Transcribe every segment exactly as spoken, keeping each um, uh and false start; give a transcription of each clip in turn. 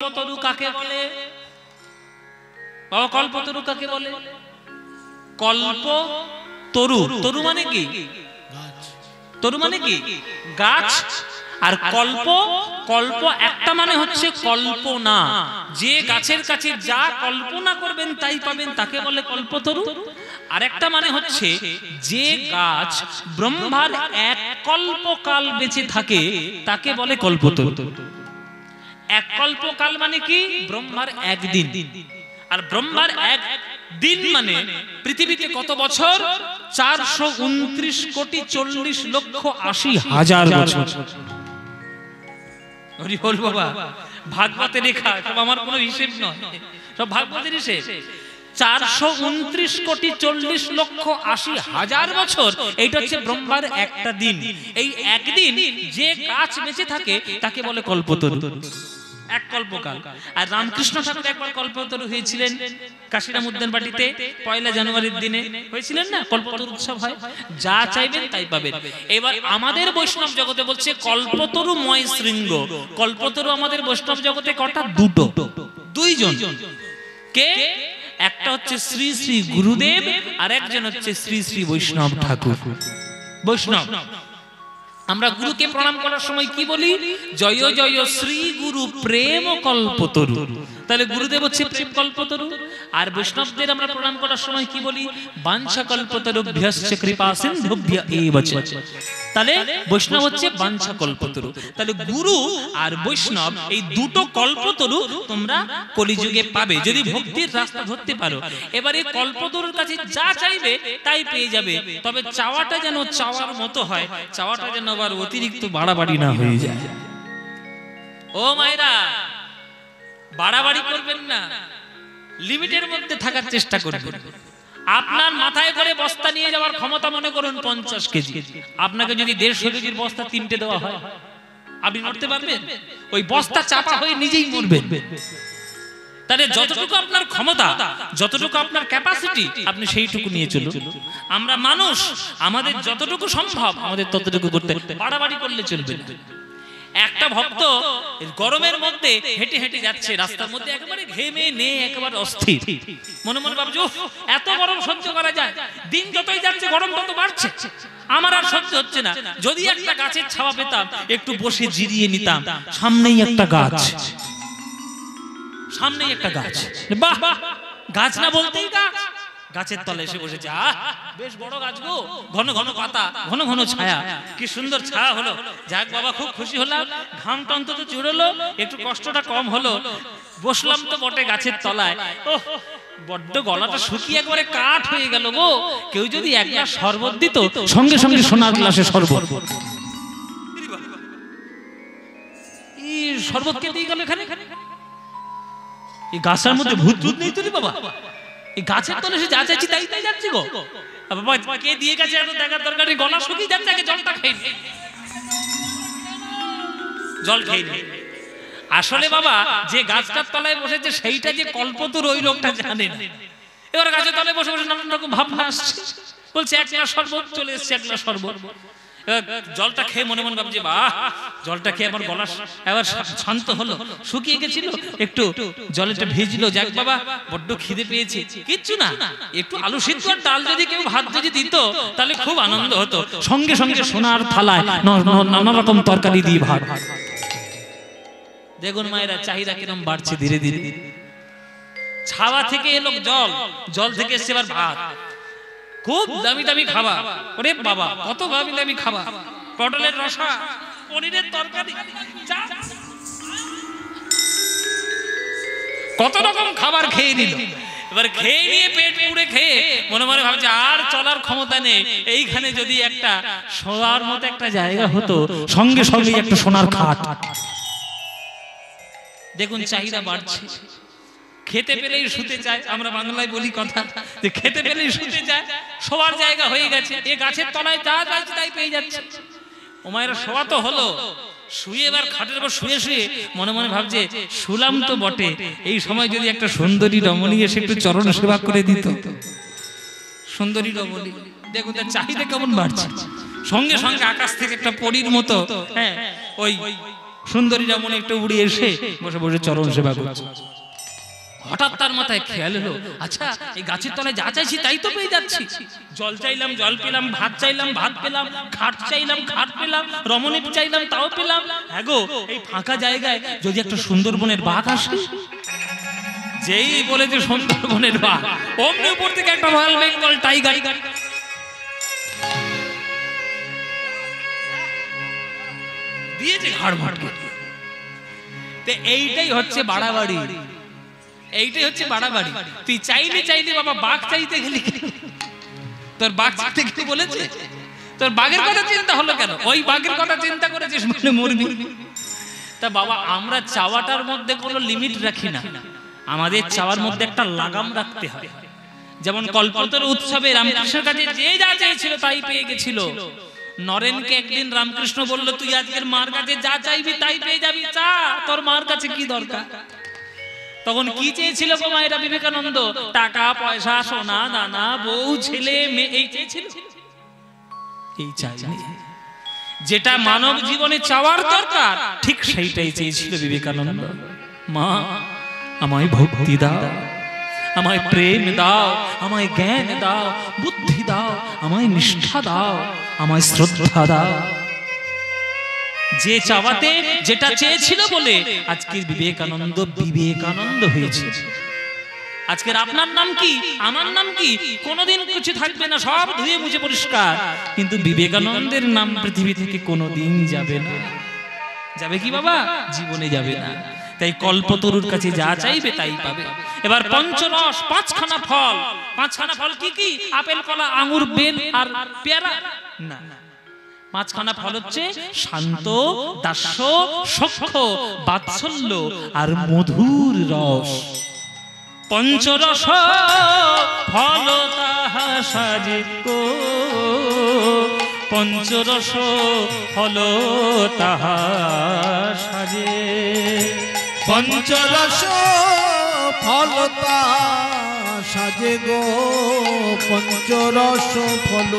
कल्पतरु काके बोले बाबा कल्पतरु काके बोले कल्प तरु तरु माने की तरु माने की गाछ और कल्प कल्प एकटा माने होच्छे कल्पना जे गाछेर काछे जा कल्पना करबेन ताई पाबेन ताके बोले कल्पतरु और एकटा माने होच्छे जे गाछ ब्रह्मार एक कल्पकाल बेचे थाके ताके बोले कल्पतरु एक कल्पकाल माने कि ब्रह्मार एक दिन और ब्रह्मार एक दिन माने पृथिवीते कत बछर चार सौ उनतीस कोटी चालीस लक्ष अस्सी हजार बछर हरि बोल बाबा भागवते लेखा सब आमार कोनो हिसाब नय सब भागवतेर हिसाब चार सौ उनतीस कोटी चालीस लक्ष अस्सी हजार बछर एटा हच्छे ब्रह्मार एकटा दिन एई एक दिन जे गाछ बेঁচে থাকে ताके बोले कल्पतरु एक कल्पकाल और रामकृष्ण ठाकुर एक बार कल्पतरु হয়েছিলেন काशीराम उद्यान बाटीते पहला জানুয়ারির দিনে হয়েছিলেন না कल्पतरु उत्सव হয় যা চাইবেন তাই পাবেন এবার আমাদের বৈষ্ণব জগতে বলছে कल्पतरु ময় শৃঙ্গ कल्पतरु আমাদের বৈষ্ণব জগতে কটা দুটো দুইজন কে একটা হচ্ছে শ্রী শ্রী গুরুদেব আর একজন হচ্ছে শ্রী শ্রী বৈষ্ণব ঠাকুর বৈষ্ণব আমরা গুরুকে প্রণাম করার সময় কি বলি জয় জয় শ্রী গুরু প্রেম কল্পতরু তাহলে গুরুদেব হচ্ছে প্রেম কল্পতরু আর বৈষ্ণবদের আমরা প্রণাম করার সময় কি বলি বাঞ্ছা কল্পতরুভ্যশ্চ কৃপা সিন্ধুভ্য এব চ তাহলে বৈষ্ণব হচ্ছে বাঞ্ছা কল্পতরু তাহলে গুরু আর বৈষ্ণব এই দুটো কল্পতরু তোমরা কলিযুগে পাবে যদি ভক্তির রাস্তা ধরতে পারো এবারে কল্পতরুর কাছে যা চাইবে তাই পেয়ে যাবে তবে চাওয়াটা যেন চাওয়ার মতো হয় চাওয়াটা যেন আবার অতিরিক্ত বাড়াবাড়ি না হয়ে যায় ও মায়েরা বাড়াবাড়ি করবেন না লিমিটের মধ্যে থাকার চেষ্টা করবেন আপনার মাথায় করে বস্তা নিয়ে যাওয়ার ক্ষমতা মনে করুন পঞ্চাশ কেজি আপনাকে যদি দেড়শো কেজির বস্তা তিনটে দেওয়া হয় আপনি নড়তে পারবেন ওই বস্তা চাপা হয়ে নিজেই মরবেন তাহলে যতটুকু আপনার ক্ষমতা যতটুকু আপনার ক্যাপাসিটি আপনি সেইটুকু নিয়ে চলুন আমরা মানুষ আমাদের যতটুকু সম্ভব আমাদের ততটুকু করতে বাড়াবাড়ি করলে চলবে না একটা ভক্ত গরমের মধ্যে হেঁটে হেঁটে যাচ্ছে রাস্তার মধ্যে একেবারে ঘেমে নে একেবারে অস্থির মনে মনে ভাবছো এত গরম সহ্য করা যায় দিন যতই যাচ্ছে গরম তত বাড়ছে আমার আর সহ্য হচ্ছে না যদি একটা গাছের ছায়া পেতাম একটু বসে জিরিয়ে নিতাম সামনেই একটা গাছ সামনেই একটা গাছ বাহ গাছ না বলতেই গাছ গাছের তলে এসে বসেছে আহ বেশ বড় গাছ গো ঘন ঘন পাতা ঘন ঘন ছায়া কি সুন্দর ছায়া হলো যাক বাবা খুব খুশি হলাম ঘামটা অন্তত জুড়লো একটু কষ্টটা কম হলো বসলাম তো বটে গাছের তলায় ওহ বড্ড গলাটা শুকিয়ে একবারে কাঠ হয়ে গেল গো কেউ যদি এক গ্লাস শরবত দিত সঙ্গে সঙ্গে সোনার গ্লাসে শরবত এই শরবত কে দিয়ে গেল এখানে এই গাছের মধ্যে ভূত ভূত নেই তো রে বাবা গাছের তলে সে যা চাইছি তাই তাই যাচ্ছে গো বাবা কে দিয়ে গেছে এত দেখার দরকার নেই গলা শুকিয়ে যাচ্ছে আগে জলটা খেয়ে নে জল খেয়ে নে আসলে বাবা যে গাছটার তলায় বসেছে সেইটা যে কল্পতরু ওই লোকটা জানে না এবার গাছের তলায় বসে বসে নানান রকম ভাবনা আসছে বলছে এক গ্লাস শরবত চলে এসছে এক গ্লাস শরবত জলটা খেয়ে মনে মনে ভাবছে বাহ জলটা খেয়ে আমার গলা এবার শান্ত হলো শুকিয়ে গেছিল একটু জলটা ভিজলো যাক বাবা বড্ড খিদে পেয়েছে কিচ্ছু না একটু আলু সিদ্ধ আর ডাল যদি কেউ ভাত যদি দিত তাহলে খুব আনন্দ হতো সঙ্গে সঙ্গে সোনার থালায় নানা রকম তরকারি দিয়ে ভাত দেখুন মায়েরা চাহিদা কিরকম বাড়ছে ধীরে ধীরে ছাওয়া থেকে এলো জল জল থেকে এসে এবার ভাত খুব দামি দামি খাবার ওরে বাবা কত দামি দামি খাবার পটলের রসা পনিরের তরকারি কত রকম খাবার খেয়ে নিল এবার খেয়ে নিয়ে পেট পুড়ে খেয়ে মনে মনে ভাবছে আর চলার ক্ষমতা নেই এইখানে যদি একটা সোনার মতো একটা জায়গা হতো সঙ্গে সঙ্গে একটা সোনার খাট দেখুন চাহিদা বাড়ছে খেতে পেলেই শুতে চায় আমরা বাংলায় বলি কথা যে খেতে পেলেই শুতে চায় শোয়ার জায়গা হয়ে গেছে এই গাছের তলায় যা যাচ্ছে তাই পেয়ে যাচ্ছে ওমায়েরা শোয়া তো হলো শুয়ে এবার খাটের উপর শুয়ে শুয়ে মনে মনে ভাবছে শুলাম তো বটে এই সময় যদি একটা সুন্দরী রমণী এসে একটু চরণ সেবা করে দিত সুন্দরী রমণী দেখুন তার চাহিদা কেমন বাড়ছে সঙ্গে সঙ্গে আকাশ থেকে একটা পরীর মতো হ্যাঁ ওই सुंदरी जेमन एक उड़े एसे बसे बसे चरण सेवा करছে। हठात तार माथाय खेयाल हलो, अच्छा ए गाछेर तलाय जा चाइछि ताई तो पेये जाच्छी। जल चाइलाम जल पेलाम, भात चाइलाम भात पेलाम, खाट चाइलाम खाट पेलाम, रमणी चाइलाम ताओ पेलाम। ए गो ए फाँका जायगाय जोदि एकटा सुंदरबनेर बाघ आसे, जेई बोलेछे सुंदरबनेर बाघ ओमनि ऊपर थेके एकटा रॉयल बेंगल टाइगार। दिए जे घर भटके ते एइटाई हच्छे बाड़ाबाड़ी। যেমন কল্পতরু উৎসবে রামকৃষ্ণের কাছে যে যা চাইছিল তাই পেয়ে গেছিল। নরেনকে একদিন রামকৃষ্ণ বলল, তুই আজকের মার কাছে যা চাইবি তাই পেয়ে যাবি, চা তোর মার কাছে কি দরকার। তখন কি চেয়েছিল গো মায়েরা বিবেকানন্দ? টাকা পয়সা সোনা নানা বউ ছেলে মেয়ে এই চেয়েছিল। এই চাইনি যেটা মানব জীবনে চাওয়ার দরকার, ঠিক সেইটাই চেয়েছিল বিবেকানন্দ। মা আমায় ভক্তি দাও, আমায় প্রেম দাও, আমায় জ্ঞান দাও, বুদ্ধি দাও, আমায় নিষ্ঠা দাও, আমায় শ্রদ্ধা দাও। যে চাওয়াতে যেটা চেয়েছিল বলে আজকে বিবেকানন্দ বিবেকানন্দ হয়েছে। আজকের আপনার নাম কি আমার নাম কি কোনোদিন কিছু থাকবে না, সব ধুয়ে মুছে পরিষ্কার, কিন্তু বিবেকানন্দের নাম পৃথিবী থেকে কোনোদিন যাবে না। যাবে কি বাবা? জীবনে যাবে না। তাই কল্পতরুর কাছে যা চাইবে তাই পাবে। এবার পঞ্চরস, পাঁচখানা ফল। পাঁচখানা ফল কি কি? আপেল, কলা, আঙ্গুর, বেল আর পেয়ারা। না, পাঁচখানা ফল হচ্ছে শান্ত, দাস্য, সখ্য, বাৎসল্য আর মধুর রস। পঞ্চরস ফল তাহা সাজিকো, পঞ্চরস ফল তাহা সাজে, পঞ্চরস ফল তাহা সাজে গো, পঞ্চরস ফল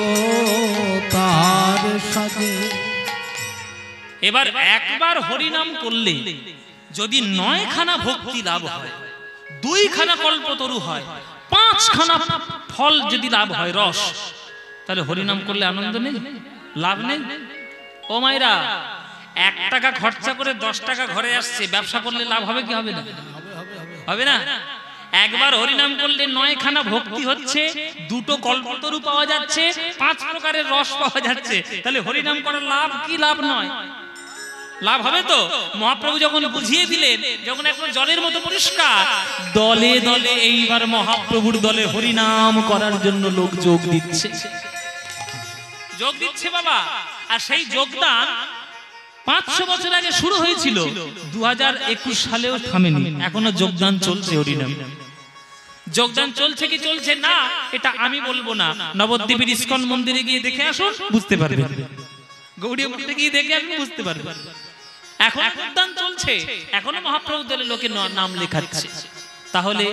তার সাজে। এবার একবার হরিনাম করলে যদি নয় খানা ভক্তি লাভ হয়, দুই খানা কল্পতরু হয়, পাঁচ খানা ফল যদি লাভ হয় রস, তাহলে হরিনাম করলে আনন্দ নেই, লাভ নেই? ও মায়েরা, এক টাকা খরচা করে দশ টাকা ঘরে আসছে, ব্যবসা করলে লাভ হবে কি হবে না? হবে না। একবার হরিনাম করলে নয় খানা ভক্তি হচ্ছে, দুটো কল্পতরু পাওয়া যাচ্ছে, পাঁচ প্রকারের রস পাওয়া যাচ্ছে, তাহলে হরিনাম করার লাভ কি? লাভ নয়। লাভ হবে তো? মহাপ্রভু যখন বুঝিয়ে দিলেন, যখন এখন জলের মতো পরিষ্কার, দলে দলে এইবার মহাপ্রভুর দলে হরিনাম করার জন্য লোক যোগ দিচ্ছে, যোগ দিচ্ছে বাবা। আর সেই যোগদান পাঁচশো বছর আগে শুরু হয়েছিল, দু হাজার একুশ সালেও থামেনি, এখনো যোগদান চলছে। হরিনাম যোগদান চলছে কি চলছে না এটা আমি বলবো না, নবদ্বীপের ইস্কন মন্দিরে গিয়ে দেখে আসুন বুঝতে পারবেন, গৌড়ীয় মন্দিরে গিয়ে দেখে আসুন বুঝতে পারবেন। এখন যোগদান চলছে, এখনো মহাপ্রভু দলে লোকে নাম লেখাচ্ছে। তাহলে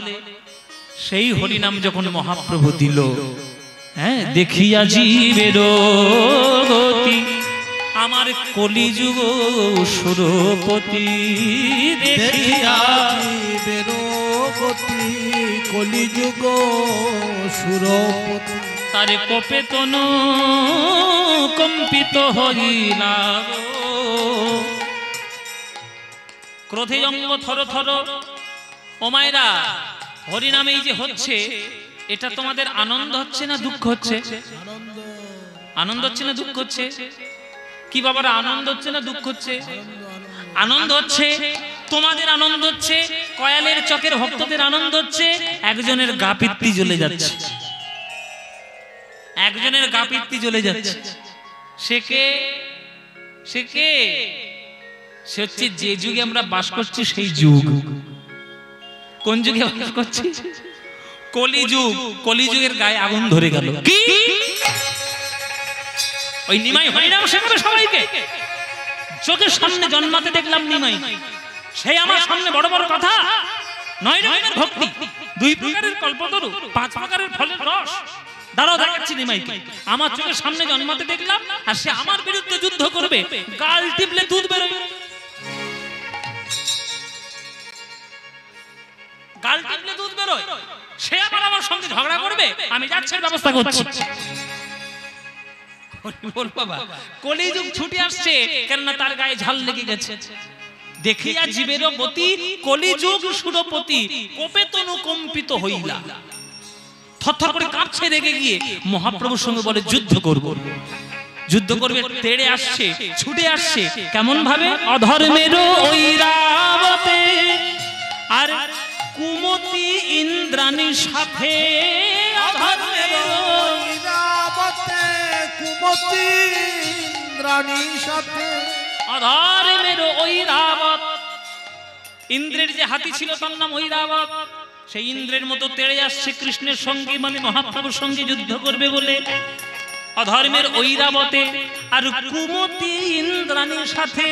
সেই হরিনাম যখন মহাপ্রভু দিল, হ্যাঁ, দেখিয়া জীবের গতি আমার কলিযুগ সুরপতি, দেখিয়া জীবের গতি কলিযুগ সুরপতি, তারে কপে তনু কম্পিত হইলা গো, ক্রোধে অঙ্গ থর থর। ও মায়েরা, হরিনামে এই যে হচ্ছে, এটা তোমাদের আনন্দ হচ্ছে না দুঃখ হচ্ছে? আনন্দ হচ্ছে না দুঃখ হচ্ছে? কি বাবার, আনন্দ হচ্ছে না দুঃখ হচ্ছে? আনন্দ হচ্ছে। তোমাদের আনন্দ হচ্ছে, কয়ালের চকের ভক্তদের আনন্দ হচ্ছে। একজনের গা পিত্তি জ্বলে যাচ্ছে, একজনের গা পিত্তি জ্বলে যাচ্ছে। সে কে? সে কে? সে হচ্ছে যে যুগে আমরা বাস করছি সেই যুগ। কোন যুগে বাস করছি? কলিযুগ। কলিযুগের গায়ে আগুন ধরে গেল। কি ওই নিমাই হরিনাম শেখাবে সবাইকে? চোখের সামনে জন্মাতে দেখলাম নিমাই, সেই আমার সামনে বড় বড় কথা, নয় রকমের ভক্তি, দুই প্রকারের কল্পতরু, পাঁচ প্রকারের ফলের রস। দাঁড়াও, দেখাচ্ছি নিমাইকে। আমার চোখের সামনে জন্মাতে দেখলাম, আর সে আমার বিরুদ্ধে যুদ্ধ করবে, গাল টিপলে দুধ বেরোবে। গাল টিপলে দুধ বের হয় সে আবার আমার সঙ্গে ঝগড়া করবে আমি যাচ্ছি ব্যবস্থা করছি বল বাবা কলিযুগ ছুটি আসছে কারণ তার গায়ে ঝাল লেগে গেছে দেখিয়া জীবের গতি কলিযুগ সুরপতি কোপে তনু কম্পিত হইলা থরথর করে কাঁপছে রেগে গিয়ে মহাপ্রভুর সঙ্গে বলে যুদ্ধ করব যুদ্ধ করবে তেড়ে আসছে ছুটে আসছে কেমন ভাবে অধর্মেরও ওই রাবতে আর কুমতি ইন্দ্রাণীর সাথে অধর্মেরও ওই রাবতে কুমতি ইন্দ্রাণীর সাথে অধর্মেরও ওই রাবত ইন্দ্রের যে হাতি ছিল তার নাম ওই রাবত সেই ইন্দ্রের মতো তেড়ে আসছে কৃষ্ণের সঙ্গে মানে মহাপ্রভুর সঙ্গে যুদ্ধ করবে বলে অধর্মের ঐরাবতে আর কুমতি ইন্দ্রাণীর সাথে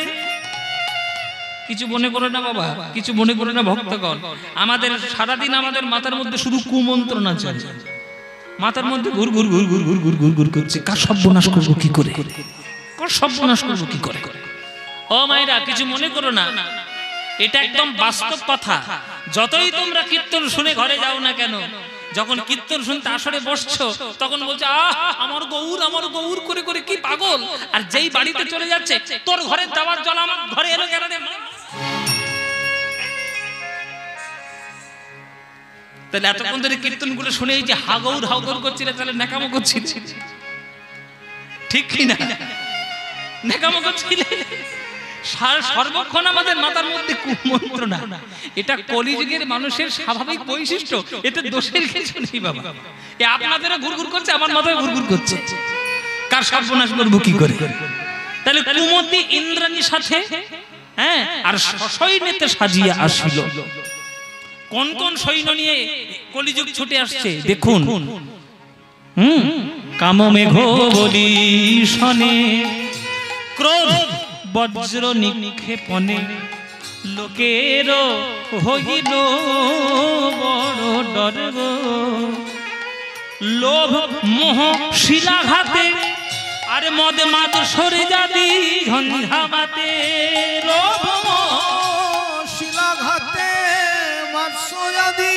কিছু মনে করে না বাবা কিছু মনে করে না ভক্তগণ আমাদের সারা দিন আমাদের মাথার মধ্যে শুধু কুমন্ত্রণা চলে মাথার মধ্যে ঘুর ঘুর ঘুর ঘুর ঘুর ঘুর ঘুর ঘুর করছে কার সর্বনাশ করব কি করে কার সর্বনাশ করব কি করে ও মায়েরা কিছু মনে করো না এটা একদম বাস্তব কথা যতই তোমরা কীর্তন শুনে ঘরে যাও না কেন যখন কীর্তন শুনতে আসরে বসছো তখন বলছে আহ আমার গৌর আমার গৌর করে করে কি পাগল আর যেই বাড়িতে চলে যাচ্ছে তোর ঘরে দাওয়ার জল আমার ঘরে এলো কেন রে তাহলে এতক্ষণ ধরে কীর্তন গুলো শুনেই যে হাগৌর হাগৌর করছিলে তাহলে ন্যাকামো করছিলে ঠিক কি না ন্যাকামো করছিলে সর্বক্ষণ আমাদের মাথার মধ্যে কুমন্ত্রণা এটা কলিযুগের মানুষের স্বাভাবিক বৈশিষ্ট্য এতে দোষের কিছু নেই বাবা এ আপনাদের ঘুরঘুর করছে আমার মাথায় ঘুরঘুর করছে কার সর্বনাশ করব কি করে তাহলে কুমতি ইন্দ্রাণীর সাথে হ্যাঁ আর সৈন্যতে সাজিয়ে আসিল কোন কোন সৈন্য নিয়ে কলিযুগ ছুটে আসছে দেখুন হুম কাম মেঘ বলি শনে ক্রোধ বজ্র নিক্ষেপণে লোকের হইল বড় ডর লোভ মোহ শিলাঘাতে আর মদ মাদ সরে যাবি ঝঞ্ঝাবাতে লোভ মোহ শিলাঘাতে মদ সয়াদি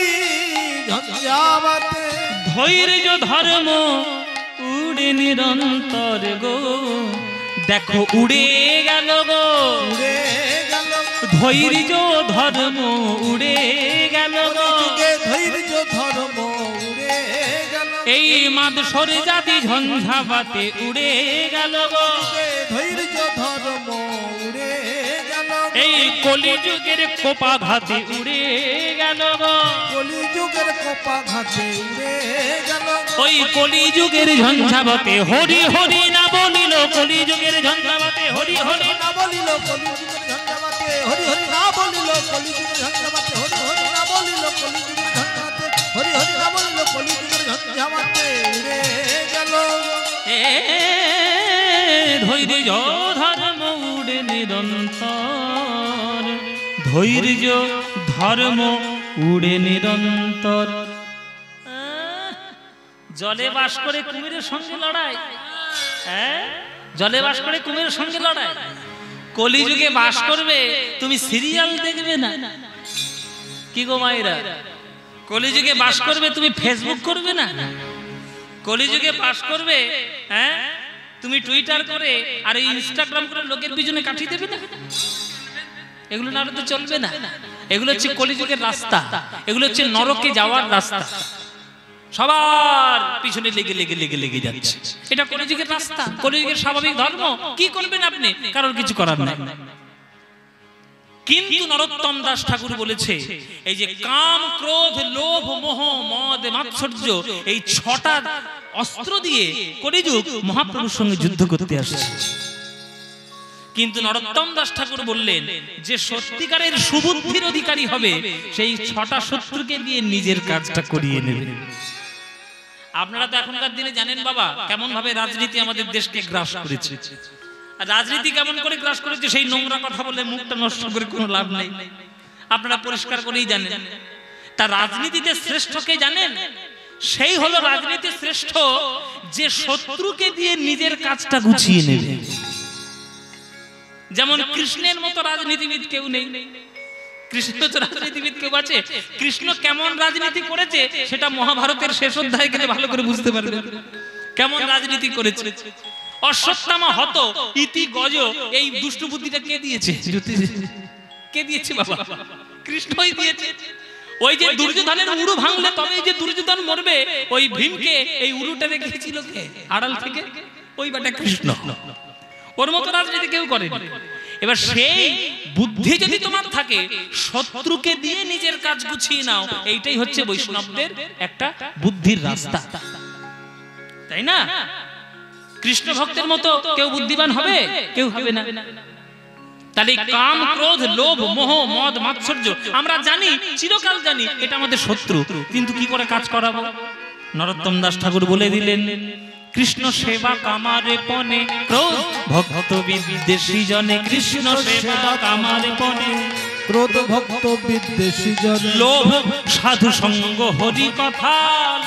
ঝঞ্ঝাবাতে ধৈর্য ধর্ম উড়ে নিরন্তর গো দেখো উড়ে গেল গো উড়ে গেল ধৈর্য ধর্ম উড়ে গেল গো ধৈর্য ধর্ম উড়ে গেল এই মাদ সরে জাতি ঝঞ্ঝাবাতে উড়ে গেল গো ধৈর্য ধর্ম উড়ে গেল এই কলিযুগের কোপাঘাতে উড়ে গেল গো কলিযুগের কোপাঘাতে উড়ে গেল ওই কলিযুগের ঝঞ্ঝাবাতে হরি হরি না বলিল কলিযুগের ঝঞ্ঝাবাতে হরি হরি না বলিল কলিযুগের ঝঞ্ঝাবাতে হরি হরি না বলিল কলিযুগের ঝঞ্ঝাবাতে হরি হরি না বলিল কলিযুগের ঝঞ্ঝাবাতে হরি হরি না বলিল কলিযুগের ঝঞ্ঝাবাতে উড়ে গেল এ ধৈর্য ধর্ম উড়ে নিরন্তর ধৈর্য ধর্ম উড়ে নিরন্তর জলে বাস করে কুমিরের সঙ্গে লড়াই হ্যাঁ জলে বাস করে কুমিরের সঙ্গে লড়াই কলিযুগে বাস করবে তুমি সিরিয়াল দেখবে না কি গো মায়েরা কলিযুগে বাস করবে তুমি ফেসবুক করবে না কলিযুগে বাস করবে হ্যাঁ তুমি টুইটার করে আর ইনস্টাগ্রাম করে লোকের পিছনে কাঠি দেবে না এগুলো না তো চলবে না এগুলো হচ্ছে কলিযুগের রাস্তা এগুলো হচ্ছে নরকে যাওয়ার রাস্তা সবার পিছনে লেগে লেগে লেগে লেগে যাচ্ছে এটা কলিযুগের রাস্তা কলিযুগের স্বাভাবিক ধর্ম কি করবেন আপনি কারোর কিছু করার নাই কিন্তু নরোত্তম দাস ঠাকুর বলেছে এই যে কাম ক্রোধ লোভ মোহ মদ মাৎসর্য এই ছটা অস্ত্র দিয়ে কলিযুগ মহাপ্রভুর সঙ্গে যুদ্ধ করতে আসছে কিন্তু নরোত্তম দাস ঠাকুর বললেন যে সত্যিকারের সুবুদ্ধির অধিকারী হবে সেই ছটা শত্রুকে দিয়ে নিজের কাজটা করিয়ে নেবে আপনারা তো এখনকার দিনে জানেন বাবা কেমন ভাবে রাজনীতি আমাদের দেশকে গ্রাস করেছে আর রাজনীতি কেমন করে গ্রাস করেছে সেই নোংরা কথা বলে মুখটা নষ্ট করে কোনো লাভ নেই আপনারা পরিষ্কার করেই জানেন তা রাজনীতিতে শ্রেষ্ঠ কে জানেন সেই হলো রাজনীতির শ্রেষ্ঠ যে শত্রুকে দিয়ে নিজের কাজটা গুছিয়ে নেবে যেমন কৃষ্ণের মতো রাজনীতিবিদ কেউ নেই कृष्ण तो राजनीतिविद क्यों बाचे कृष्ण कैमन राजनीति करेछे सेटा महाभारतेर शेष अध्याय गेले भालो करे बुझते पारबेन कैमन राजनीति करेछे अश्वत्थामा हत इति गज এই দুষ্ট বুদ্ধিটা কে দিয়েছে কে দিয়েছে বাবা কৃষ্ণই দিয়েছে ওই যে দুর্যোধনের উড়ু ভাঙলে তবে এই যে দুর্যোধন মরবে ওই ভীমকে এই উড়ুটা রেখেছিল কে আড়াল থেকে ওই বাটা কৃষ্ণ ওর মত রাজনীতি কেউ করে না এবার সেই বুদ্ধি যদি তোমার থাকে শত্রুকে দিয়ে নিজের কাজ গুছিয়ে নাও এইটাই হচ্ছে বৈষ্ণবদের একটা বুদ্ধির রাস্তা তাই না कृष्ण भक्त क्यों बुद्धिमान क्यों ताले काम क्रोध लोभ मोह मद मात्सर्य चिरकाल जानी शत्रु किन्तु की करे काज कराबो नरोत्तम दास ठाकुर बोले दिलेन कृष्ण सेवा कामारे पने क्रोध भक्त विदेशी जने कृष्ण सेवा कामारे पने क्रोध भक्त विदेशी जने लोभ साधु संग हरि कथा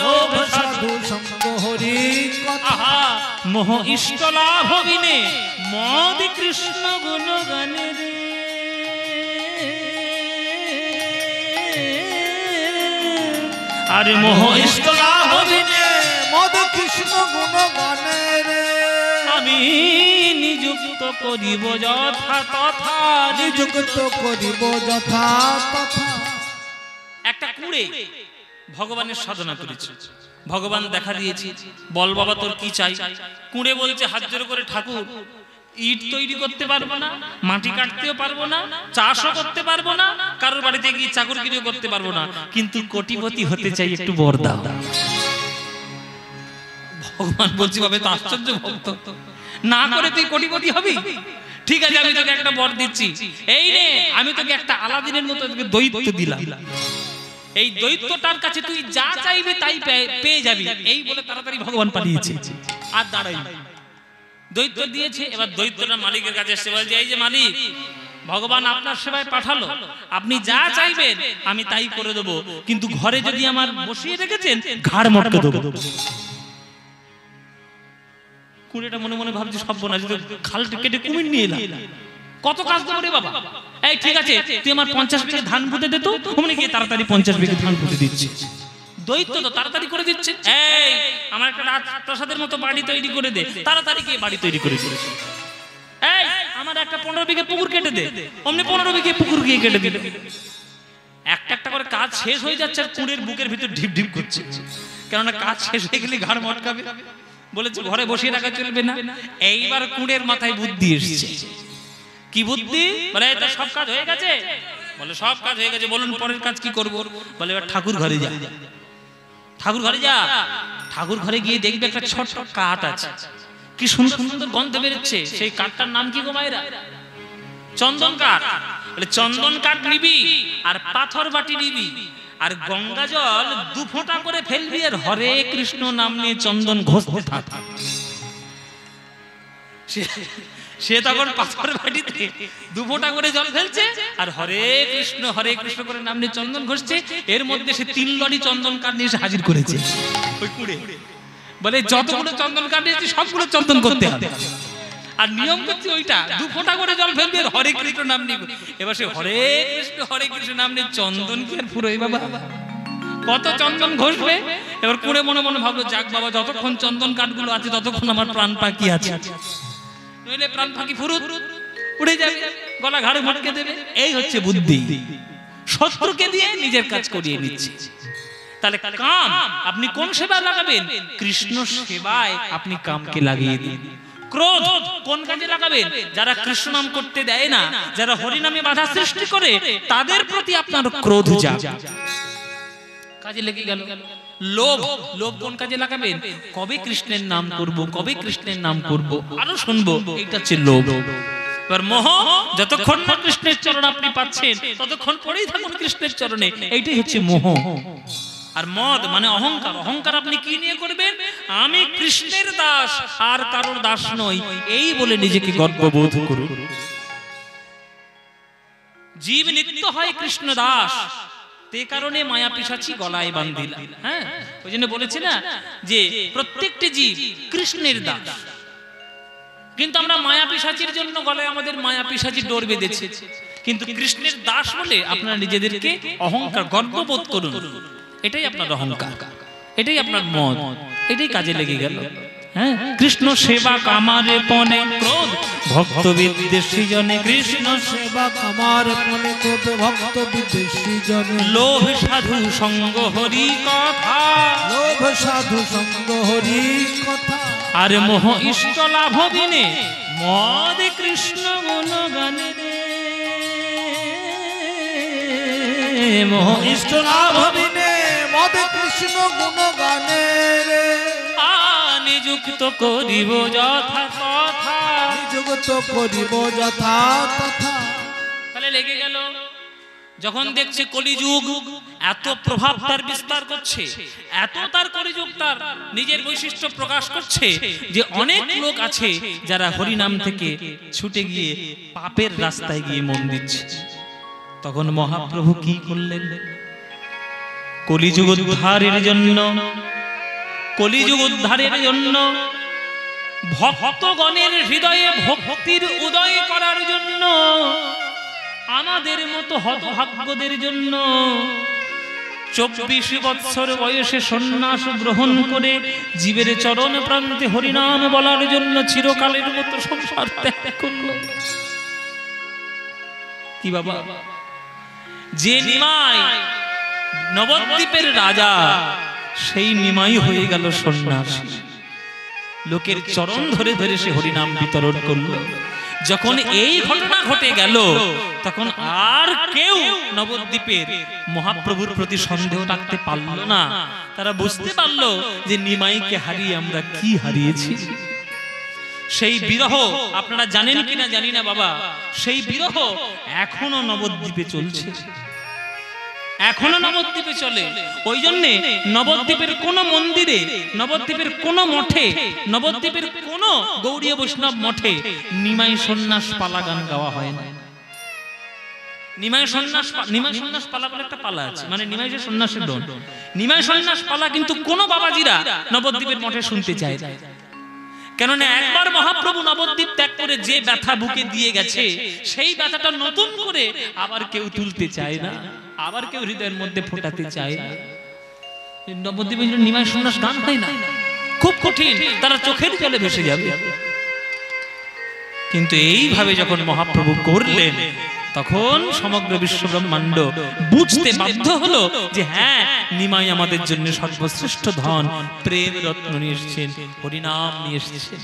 लोभ साधु संग हरि कथा मोह इष्ट लाभ बिने मद कृष्ण गुण गाने रे अरे मोह इष्ट लाभ बिने मद कृष्ण गुण गाने रे आमी निजुक्त करिब यथा तथा निजुक्त करिब यथा तथा একটা কুড়ে ভগবানের সাধনা করেছে ভগবান দেখা দিয়েছে বল বাবা তোর কি চাই কুড়ে বলছে হাত জোড় করে ঠাকুর ইট তৈরি করতে পারবো না মাটি কাটতেও পারবো না চাষও করতে পারবো না কারোর বাড়িতে গিয়ে চাকরগিরিও করতে পারবো না কিন্তু কোটিপতি হতে চাই একটু বর দাও ভগবান বলছে বাবা তো আশ্চর্য ভক্ত ना करे कोटिपति हबी ठीक है आमी तोके एकटा वर दिच्छि एई रे आमी तोके एकटा आलादिनेर मतो तोके दैत्य दिलाम এই दैत्यटार काछे तुई जा चाइबे ताई पेये जाबि एई बोले ताड़ाताड़ी भगवान पालियेছে আর দাঁড়াই दैत्य दिएছে এবার दैत्यटाর মালিকের কাছে এসে বলে এই যে মালিক ভগবান আপনার সেবায় পাঠালো আপনি যা চাইবেন আমি তাই করে দেব কিন্তু ঘরে যদি আমার বসিয়ে রেখেছেন ঘাড় মটকে দেব কুড়েটা মনে মনে ভাবছি সব বোনা যদি খালটা কেটে কুমির নিয়ে এলাম কত কাজ দেবো রে বাবা এই ঠিক আছে তুই আমার পঞ্চাশ বিঘে ধান পুঁতে দে তো ওখানে গিয়ে তাড়াতাড়ি পঞ্চাশ বিঘে ধান পুঁতে দিচ্ছে দৈত্য তো তাড়াতাড়ি করে দিচ্ছে এই আমার একটা রাজপ্রাসাদের মতো বাড়ি তৈরি করে দে তাড়াতাড়ি গিয়ে বাড়ি তৈরি করে দিচ্ছে এই আমার একটা পনেরো বিঘে পুকুর কেটে দে ওমনি পনেরো বিঘে পুকুর গিয়ে কেটে দিল একটা একটা করে কাজ শেষ হয়ে যাচ্ছে আর কুড়ের বুকের ভিতর ঢিপ ঢিপ করছে কেননা কাজ শেষ হয়ে গেলে ঘাড় মটকাবে ঘরে বসিয়ে রাখা চলবে না এইবার কুড়ের মাথায় বুদ্ধি এসেছে কি বুদ্ধি বলে এটা সব কাজ হয়ে গেছে বলে সব কাজ হয়ে গেছে বলুন পরের কাজ কি করব বলে এবার ঠাকুর ঘরে যা ঠাকুর ঘরে যা ঠাকুর ঘরে গিয়ে দেখবে একটা ছোট্ট কাঠ আছে কি সুন্দর সুন্দর গন্ধ বেরোচ্ছে সেই কাঠটার নাম কি গো মায়েরা চন্দন কাঠ বলে চন্দন কাঠ নিবি আর পাথর বাটি নিবি আর গঙ্গা জল দু ফোঁটা করে ফেলবি আর হরে কৃষ্ণ নাম নিয়ে চন্দন ঘষতে থাক সে তখন পাথরের বাটিতে দু ফোঁটা করে জল ফেলছে আর হরে কৃষ্ণ হরে কৃষ্ণ করে নাম নিয়ে চন্দন ঘষছে এর মধ্যে সে তিন লড়ি চন্দন কাঠ নিয়ে হাজির করেছে ওই কুড়ে বলে যতগুলো চন্দন কাঠ নিয়েছি সবগুলো চন্দন করতে হবে আর নিয়ম করছি ওইটা দু ফোঁটা করে জল ফেলবি আর হরে কৃষ্ণ নাম নিয়ে এবার সে হরে কৃষ্ণ হরে কৃষ্ণ নাম নিয়ে চন্দন কি আর পুরোই বাবা কত চন্দন ঘষবে এবার কুড়ে মনে মনে ভাবলো যাক বাবা যতক্ষণ চন্দন কাঠগুলো আছে ততক্ষণ আমার প্রাণ পাখি আছে নইলে প্রাণ পাখি ফুরুত উড়ে যাবে গলা ঘাড়ে মটকে দেবে এই হচ্ছে বুদ্ধি শত্রুকে দিয়ে নিজের কাজ করিয়ে নিচ্ছে তাহলে কাম আপনি কোন সেবায় লাগাবেন কৃষ্ণ সেবায় আপনি কামকে লাগিয়ে দিন ক্রোধ কোন কাজে লাগাবেন যারা কৃষ্ণ নাম করতে দেয় না যারা হরি নামে বাধা সৃষ্টি করে তাদের প্রতি আপনার ক্রোধ যাবে কাজে লেগে গেল লোভ লোভ কোন কাজে লাগাবেন কবে কৃষ্ণের নাম করব কবে কৃষ্ণের নাম করব আরো শুনবো এটা হচ্ছে লোভ আর মোহ যতক্ষণ না কৃষ্ণের চরণ আপনি পাচ্ছেন ততক্ষণ পরেই থাকুন কৃষ্ণের চরণে এইটাই হচ্ছে মোহ আর মদ মানে অহংকার অহংকার আপনি কি নিয়ে করবেন আমি কৃষ্ণের দাস আর কারোর দাস নই এই বলে নিজেকে গর্ববোধ করুন জীব নিত্য হয় কৃষ্ণ দাস তে কারণে মায়া পিশাচী গলায় বান্ধিল হ্যাঁ ওই জন্য বলেছি না যে প্রত্যেকটি জীব কৃষ্ণের দাস কিন্তু আমরা মায়া পিশাচির জন্য গলায় আমাদের মায়া পিশাচী ডোর বেঁধেছে কিন্তু কৃষ্ণের দাস বলে আপনারা নিজেদেরকে অহংকার গর্ববোধ করুন। এটাই আপনার অহংকার, এটাই আপনার মন, এটাই কাজে লেগে গেল। হ্যাঁ, কৃষ্ণ সেবা কামারে পনে ক্রোধ ভক্ত বিদ্বেষী জনে, কৃষ্ণ সেবা কামারে পনে ক্রোধ ভক্ত বিদ্বেষী জনে, লোভ সাধু সঙ্গ হরি কথা, লোভ সাধু সঙ্গ হরি কথা, আর মোহ ইষ্ট লাভ দিনে মদ কৃষ্ণ গুণ গানে রে, মোহ ইষ্ট লাভ দিনে মদ কৃষ্ণ গুণ গানে রে, যুক্ত করিব যথা তথা, যুক্ত করিব যথা তথা। তাহলে লেগে গেল। যখন দেখছে কলিযুগ এত প্রভাব তার বিস্তার করছে, এত তার কলিযুগ তার নিজের বৈশিষ্ট্য প্রকাশ করছে, যে অনেক লোক আছে যারা হরিনাম থেকে ছুটে গিয়ে পাপের রাস্তায় গিয়ে মন দিচ্ছে। তখন মহাপ্রভু কি করলেন? কলিযুগ উদ্ধারের জন্য, কলিযুগ উদ্ধারের জন্য, ভক্তগণের হৃদয়ে ভক্তির উদয় করার জন্য, আমাদের মতো হতভাগ্যদের জন্য চব্বিশ বৎসর বয়সে সন্ন্যাস গ্রহণ করে জীবের চরণ প্রান্তে হরিনাম বলার জন্য চিরকালের মতো সংসার ত্যাগ করল। কি বাবা, যে নিমাই নবদ্বীপের রাজা, সেই নিমাই হয়ে গেল সন্ন্যাসী। লোকের চরণ ধরে ধরে সে হরিনাম বিতরণ করল। যখন এই ঘটনা ঘটে গেল, তখন আর কেউ নবদ্বীপের মহাপ্রভুর প্রতি সন্দেহ রাখতে পারল না। তারা বুঝতে পারল যে নিমাইকে হারিয়ে আমরা কি হারিয়েছি। সেই বিরহ আপনারা জানেন কিনা জানি না বাবা, সেই বিরহ এখনো নবদ্বীপে চলছে, এখনো নবদ্বীপে চলে। ওই জন্য নবদ্বীপের কোন মন্দিরে, নবদ্বীপের কোন মঠে, নবদ্বীপের কোন গৌড়ীয় বৈষ্ণব মঠে নিমাই সন্ন্যাস পালা গান গাওয়া হয় না। নিমাই সন্ন্যাস, নিমাই সন্ন্যাস পালা বলে একটা পালা আছে, মানে নিমাই যে সন্ন্যাসের দল, নিমাই সন্ন্যাস পালা কিন্তু কোন বাবাজিরা নবদ্বীপের মঠে শুনতে চায় না। কেননা একবার মহাপ্রভু নবদ্বীপ ত্যাগ করে যে ব্যথা বুকে দিয়ে গেছে, সেই ব্যথাটা নতুন করে আবার কেউ তুলতে চায় না, আবার কেউ হৃদয়ের মধ্যে ফোটাতে চায় না। নবদ্বীপে নিমাই সন্ন্যাস গান হয় না, খুব কঠিন, তারা চোখের জলে ভেসে যাবে। কিন্তু এইভাবে যখন মহাপ্রভু করলেন, তখন সমগ্র বিশ্ব ব্রহ্মাণ্ড বুঝতে বাধ্য হলো যে হ্যাঁ, নিমাই আমাদের জন্য সর্বশ্রেষ্ঠ ধন, প্রেম রত্ন নিয়ে এসেছেন, হরিনাম নিয়ে এসেছেন।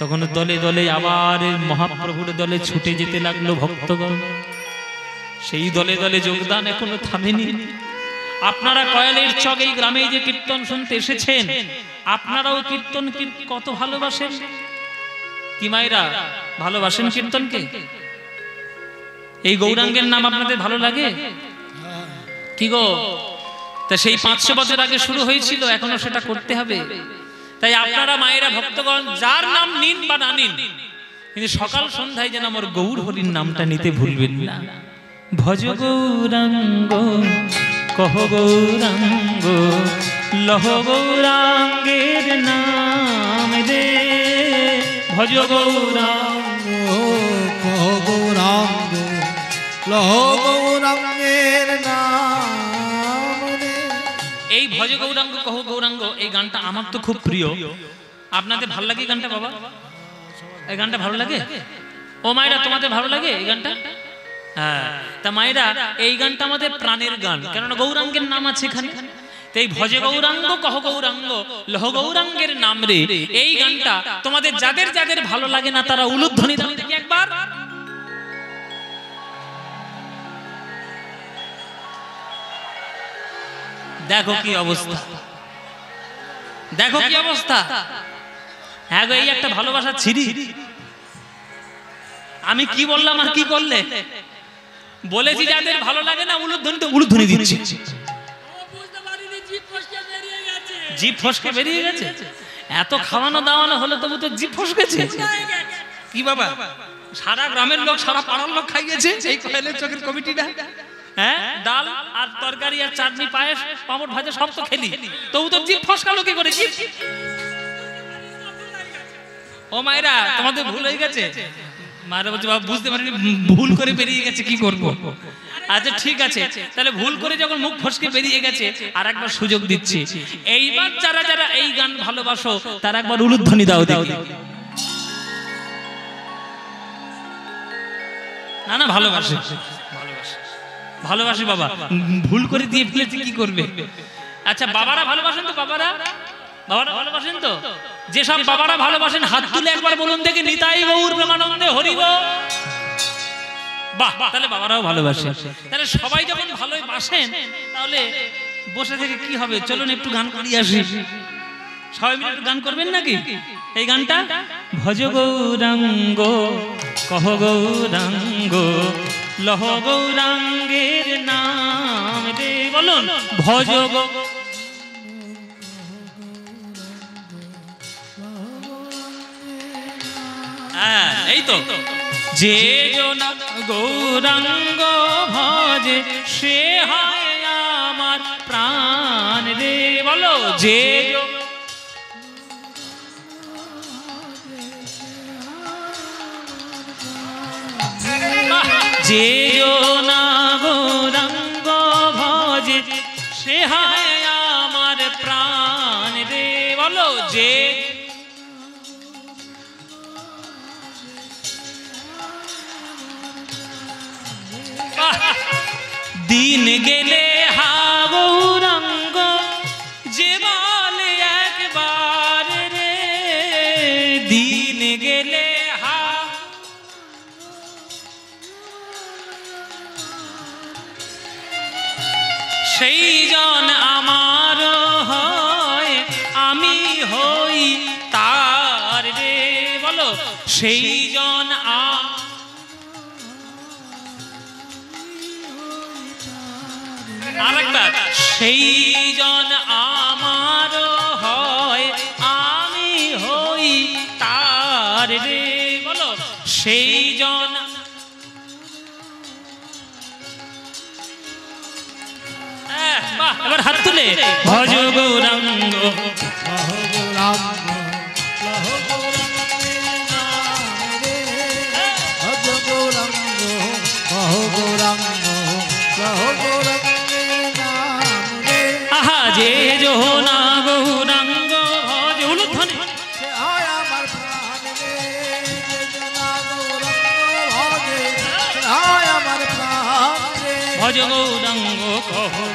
তখন দলে দলে আবার মহাপ্রভুর দলে ছুটে যেতে লাগলো ভক্তগণ। সেই দলে দলে যোগদান এখনো থামেনি। আপনারা কয়ালের চক এই গ্রামে যে কীর্তন শুনতে এসেছেন, আপনারাও কীর্তন কত ভালোবাসেন। কি মায়েরা ভালোবাসেন কীর্তনকে? এই গৌরাঙ্গের নাম আপনাদের ভালো লাগে কি গো? তা সেই পাঁচশো বছর আগে শুরু হয়েছিল, এখনো সেটা করতে হবে। তাই আপনারা মায়েরা ভক্তগণ যার নাম নিন বা না নিন, কিন্তু সকাল সন্ধ্যায় যেন আমার গৌর হরির নামটা নিতে ভুলবেন না। ভজ গৌরাঙ্গ কহ গৌরাঙ্গ লহ গৌরাঙ্গের নাম রে, ভজ গৌরাঙ্গ কহ গৌরাঙ্গ লহ গৌরাঙ্গের নাম রে। এই ভজ গৌরাঙ্গ কহ গৌরাঙ্গ, এই গানটা আমার তো খুব প্রিয়। আপনাদের ভালো লাগে এই গানটা বাবা? এই গানটা ভালো লাগে? ও মায়েরা তোমাদের ভালো লাগে এই গানটা? হ্যাঁ, তা মায়েরা এই গানটা আমাদের প্রাণের গান, কেননা গৌরাঙ্গের নাম আছে এখানে। এই ভজে গৌরাঙ্গ কহ গৌরাঙ্গ লহ গৌরাঙ্গের নাম রে, এই গানটা তোমাদের যাদের যাদের ভালো লাগে না, তারা উলুধ্বনি দাও দেখি একবার। দেখো কি অবস্থা, দেখো কি অবস্থা। হ্যাঁ গো, এই একটা ভালোবাসা ছিড়ি। আমি কি বললাম আর কি করলে? বলেছি যাদের ভালো লাগে না উলুধ্বনিতে উলুধ্বনি দিচ্ছে। জিভ ফসকে বেরিয়ে গেছে, এত খাওয়ানো দাওয়ানো হলো তবু তো জিভ ফসকেছে। কি বাবা, সারা গ্রামের লোক, সারা পাড়ার লোক খাই গেছে এই কয়েলের চোখের কমিটিটা। হ্যাঁ, ডাল আর তরকারি আর চাটনি পায়েস পাঁপড় ভাজা সব তো খেলি, তবু তো জিভ ফসকালো কি করে? জিভ, ও মায়েরা তোমাদের ভুল হয়ে গেছে। मारो जवाब बुझते पारिনি ভুল করে বেরিয়ে গেছে কি করব আচ্ছা ঠিক আছে তাহলে ভুল করে যখন মুখ ফসকে বেরিয়ে গেছে আরেকবার সুযোগ দিচ্ছি এইবার যারা যারা এই গান ভালোবাসো তারা একবার উলুধ্বনি দাও দেখি না না ভালোবাসে ভালোবাসে ভালোবাসি বাবা ভুল করে দিয়ে ফেলেছে কি করবে আচ্ছা বাবারা ভালোবাসেন তো বাবারা বাবারা ভালোবাসেন তো যে সব বাবারা ভালোবাসেন হাত তুলে একবার বলুন দেখি নিতাই গৌর প্রেমানন্দে হরি বল বাহ তাহলে বাবারাও ভালোবাসেন তাহলে সবাই যখন ভালোবাসেন তাহলে বসে থেকে কি হবে চলুন একটু গান করি আসি সবাই মিলে একটু গান করবেন নাকি এই গানটা ভজ গৌরাঙ্গ কহ গৌরাঙ্গ লহ গৌরাঙ্গের নাম দে বলুন ভজ जे जोना गौरांग भजे से हाय आमार प्राण रे बोलो जे जो जे जोना गौरांग भजे से हाय आमार प्राण रे बोलो जे दिन गेले गौरांग जीवन एक बार रे दिन गेले সেইজন আমার হয় আমি হই তার রে বলো সেইজন সেইজন আমার হয় আমি হই তার রে বলো সেইজন বাহ এবার হাত তুলে ভজ গৌরাঙ্গ भज गौरांग कह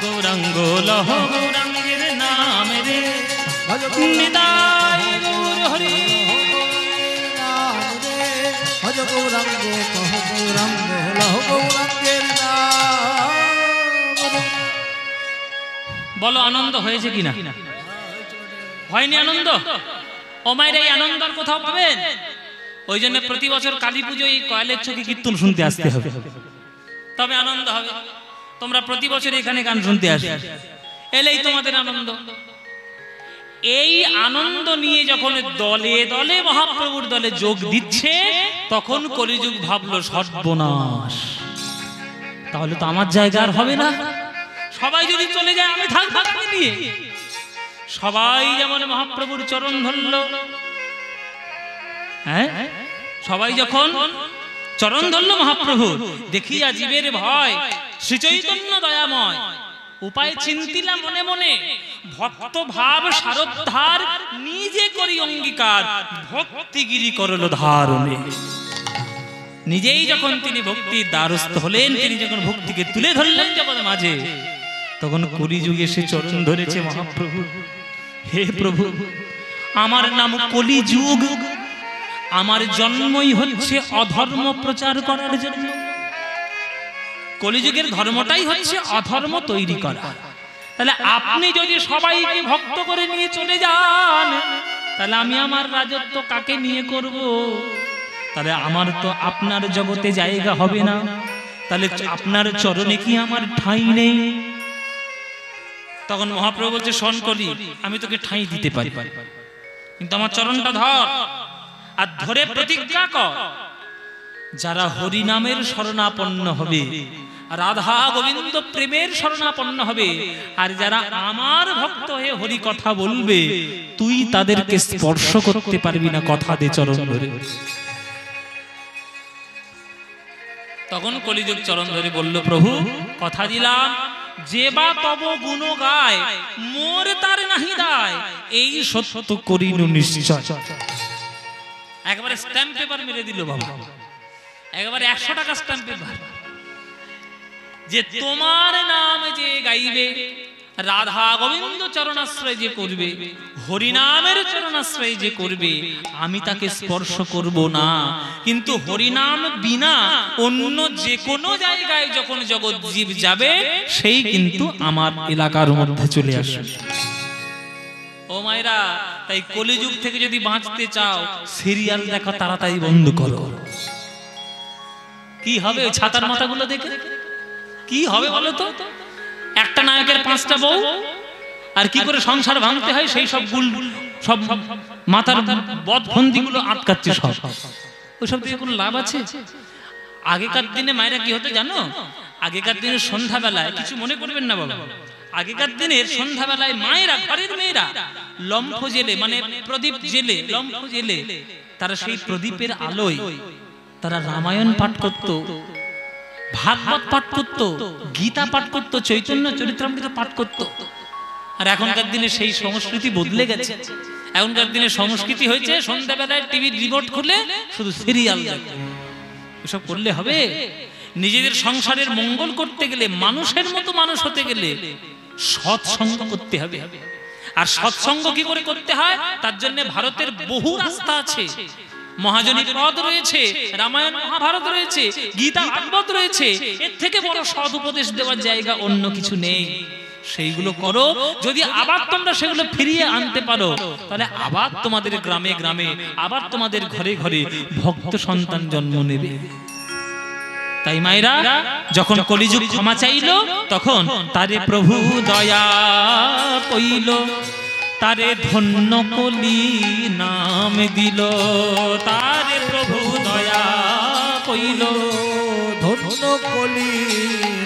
गौरांग लह गौरांगीर नाम रे निताई गौर हरि भज गौरांग कह गौरांग लह गौरांगीर नाम बोलो आनंद হয়েছে কিনা হয়নি আনন্দ ওমাইরে আনন্দ আর কোথাও পাবেন ওই জন্য প্রতি বছর কালী পূজোয় এই কয়লের ছকে কীর্তন শুনতে আসতে হবে তবে আনন্দ হবে তোমরা প্রতি বছর এখানে গান শুনতে আসো এলেই তোমাদের আনন্দ এই আনন্দ নিয়ে যখন দলে দলে মহাপ্রভুর দলে যোগ দিচ্ছে তখন কলিযুগ ভাবলো সর্বনাশ তাহলে তো আমার জায়গা আর হবে না সবাই যদি চলে যায় আমি থাকব কি নিয়ে সবাই যেমন মহাপ্রভুর চরণ ধরলো হ্যাঁ সবাই যখন চরণ ধরল মহাপ্রভু দেখিয়া জীবের ভয় শ্রী চৈতন্য দয়াময় উপায় চিন্তিলা মনে মনে ভক্ত ভাব শারদ্ধার নিজে করি অঙ্গীকার ভক্তিগিরি করল ধারণে নিজেই যখন তিনি ভক্তির দ্বারস্থ হলেন তিনি যখন ভক্তিকে তুলে ধরলেন জগৎ মাঝে তখন কলিযুগে সে চরণ ধরেছে মহাপ্রভু হে প্রভু আমার নাম কলিযুগ আমার জন্মই হচ্ছে অধর্ম প্রচার করার জন্য কলিযুগের ধর্মটাই হচ্ছে অধর্ম তৈরি করা তাহলে আপনি যদি সবাইকে ভক্ত করে নিয়ে চলে যান তাহলে আমি আমার রাজত্ব কাকে নিয়ে করব তাহলে আমার তো আপনার জগতে জায়গা হবে না তাহলে আপনার চরণে কি আমার ঠাঁই নেই তখন মহাপ্রভু বলছে শোন কলি আমি তোকে ঠাঁই দিতে পারি কিন্তু আমার চরণটা ধর আর ধরে প্রতিজ্ঞা কর যারা হরি নামের শরণাপন্ন হবে রাধা গোবিন্দ প্রেমের শরণাপন্ন হবে আর যারা আমার ভক্ত হয়ে হরি কথা বলবে তুই তাদেরকে স্পর্শ করতে পারবি না কথা দে চরণ ধরে तखन कलिजुग चरण धरे बोल्लो प्रभु कथा दिलाम जेबा तब गुण गाय मोर तार नहीं दाय एई सत्य करिनु निश्चय एकबारे स्टैम्प पेपर मेरे दिलो बाबा एकबारे सौ टाका स्टैम्प पेपर जे तुम्हार नाम जे गाइबे राधा गोविंद चरणाश्रय जे करबे हरिनामेर चरणाश्रय जे करबे आमी ताके स्पर्श करब ना किन्तु हरिनाम बिना अन्य जे कोनो जायगाय जखन जगत जीव जाबे सेई किन्तु आमार एलाकार मध्य चले आसबे ओ मायरा ताई कलिजुग थेके जदि बाँचते चाओ सिरियाल देखा ताड़ाताड़ी बंद करो कि होबे ओई छातार माथागुलो देखे कि होबे बोलो तो একটা নায়কের পাঁচটা বউ আর কি করে সংসার ভাঙতে হয় সেই সব গুল সব মাথার বদফন্দিগুলো আটকাচ্ছে সব ওই সব দিয়ে কোনো লাভ আছে আগেকার দিনে মায়েরা কি হতো জানো আগেকার দিনে সন্ধ্যা বেলায় কিছু মনে করবেন না বাবা আগেকার দিনের সন্ধ্যা বেলায় মায়েরা ঘরের মেয়েরা লম্ফ জেলে মানে প্রদীপ জেলে লম্ফ জেলে তারা সেই প্রদীপের আলোয় তারা রামায়ণ পাঠ করত भागवत पाठ करतो गीता पाठ करतो चैतन्य चरित्रामृत पाठ करतो और एखनकार दिने सेई संस्कृति बदले गेछे एखनकार दिने संस्कृति हयेछे सन्ध्याबेलाय टीवी रिमोट खुले शुधु सिरियाल देखे एसब करले हबे निजेदेर संसारेर मंगल करते गेले मानुषेर मतो मानुष होते गेले सत्संग करते हबे और सत्संग कि करे करते हय तार जन्य भारतेर बहु रास्ता आछे महाजनी पद रयेछे रामायण महाभारत रयेछे गीता भागवत रयेछे एर थेके बड़ सद उपदेश देवार जायगा अन्य किछु नेई सेइगुलो करो यदि आबार तोमरा सेइगुलो फिरिये आनते पारो ताहले आबार तोमादेर ग्रामे ग्रामे आबार तोमादेर घरे घरे भक्त सन्तान जन्म नेबे ताई मायरा जखन कलिजुग क्षमा चाइलो तखन तारे प्रभु दया कइलो तारे धन्य कली नाम दिल तारे प्रभु दया कइल धन्य कली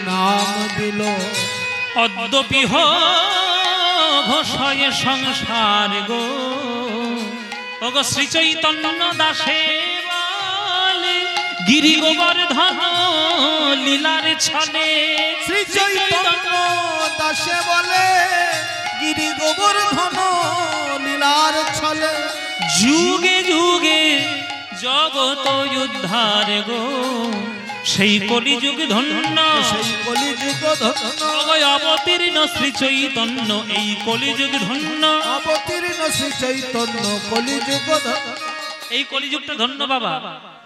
नाम दिल अद्यपि घोषये संसार गो ओगो श्री चैतन्य दासे गिरि गोवर्धन लीलार छले श्री चैतन्य दासे बोले गिरि गोवर्धन लीलार छले जुगे जुगे जगत उद्धार गो सेई कलिजुग धन्य सेई कलिजुग धन्य अवतीर्ण श्री चैतन्य एई कलिजुग धन्य अवतीर्ण श्री चैतन्य कलिजुग धन्य एई कलिजुगटा धन्य बाबा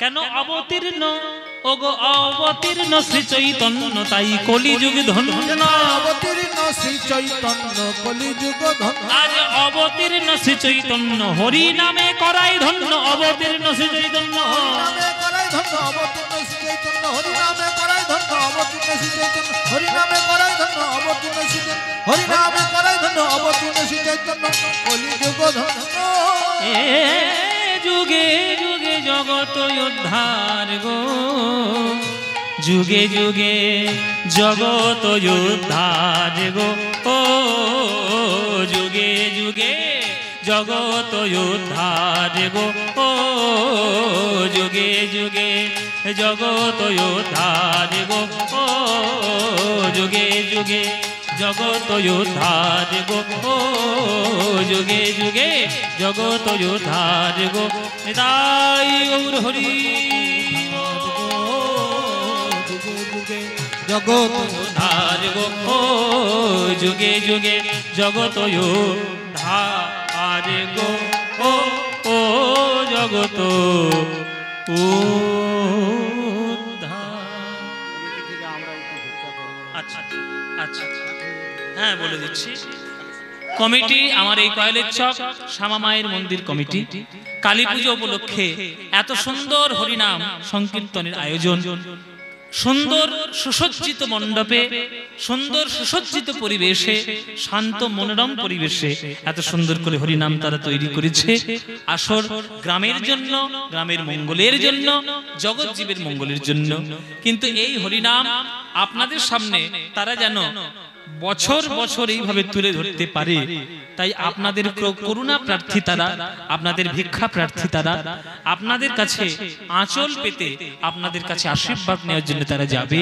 केन अवतीर्ण ओगो अवतीर्ण श्री चैतन्य ताई कलिजुग धन्य अवतीर्ण श्री चैतन्य कलिजुग धन्य आज अवतीर्ण श्री चैतन्य हरि नामे कराई धन्य अवतीर्ण श्री चैतन्य हरि नामे कराई धन्य अवतीर्ण श्री चैतन्य हरि नामे कराई धन्य अवतीर्ण श्री चैतन्य हरि नामे कराई धन्य अवतीर्ण श्री चैतन्य हरि नामे कराई धन्य अवतीर्ण श्री चैतन्य कलिजुग धन्य ए जुगे जुगे जगत उद्धार गो जुगे जुगे जगत उद्धार गो ओ जुगे जुगे जगत उद्धार गो ओ जुगे जुगे जगत उद्धार गो ओ जुगे जुगे जगत उद्धार गो ओ जुगे जुगे जगत उद्धार गो निताई गौर हरि जगत उद्धार गो ओ जुगे जुगे जगत उद्धार गो ओ ओ जगत हाँ बोले दीची कमिटी हमारे कयलेर चक श्यामा मायेर मंदिर कमिटी काली पूजा उपलक्षे एत सुंदर हरिनाम संकीर्तनेर आयोजन सुंदर सुसज्जित मंडपे सुंदर सुसज्जित परिवेशे शांत मनोरम परिवेशे एत सुंदर करे हरिनाम तारा तैरी करेछे आसर ग्रामेर जन्य ग्रामेर मंगलेर जन्य जगत जीवेर मंगलेर जन्य किन्तु एई हरिनाम आपनादेर सामने तारा जानो বছর বছর এইভাবে তুলে ধরতে পারে। তাই আপনাদের করুণা প্রার্থী তারা, আপনাদের ভিক্ষা প্রার্থী তারা, আপনাদের কাছে আঁচল পেতে, আপনাদের কাছে আশীর্বাদ নেওয়ার জন্য তারা যাবে।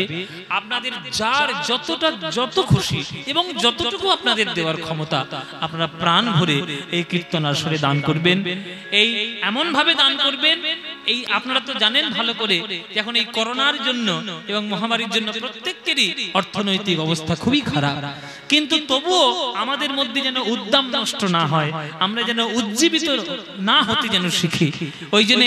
আপনাদের যার যতটা যত খুশি এবং যতটুকু আপনাদের দেওয়ার ক্ষমতা আপনারা প্রাণ ভরে এই কীর্তন আসরে দান করবেন। এই এমন ভাবে দান করবেন, এই আপনারা তো জানেন ভালো করে, এখন এই করোনার জন্য এবং মহামারীর জন্য প্রত্যেকেরই অর্থনৈতিক অবস্থা খুবই খারাপ, কিন্তু তবুও আমাদের মধ্যে যেন উদ্যম নষ্ট না হয়, আমরা যেন উজ্জীবিত না হতে যেন শিখি। ওই জন্য